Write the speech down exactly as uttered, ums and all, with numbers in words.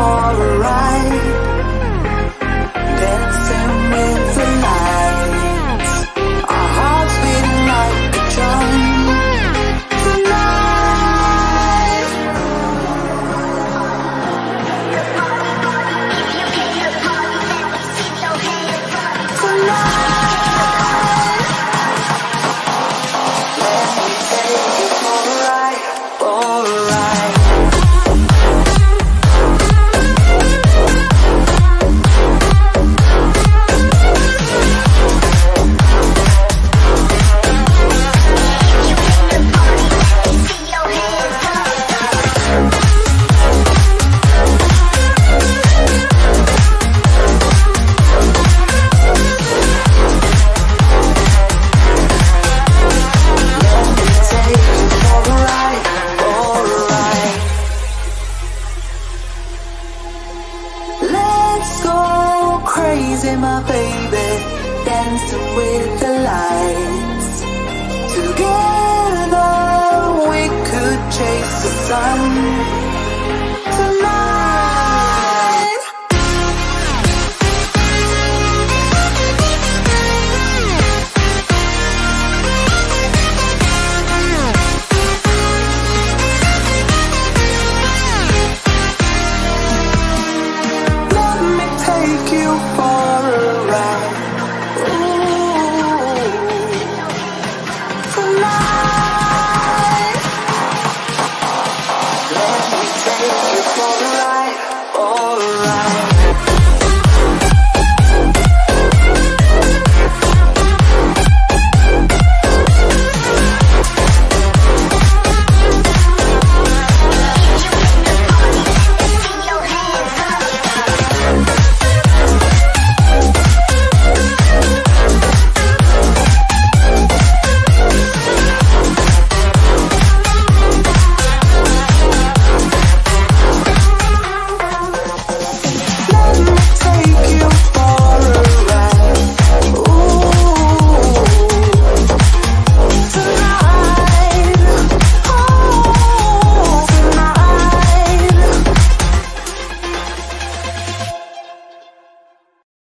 for a ride, dancing with the lights, our hearts beating like a drum. All right.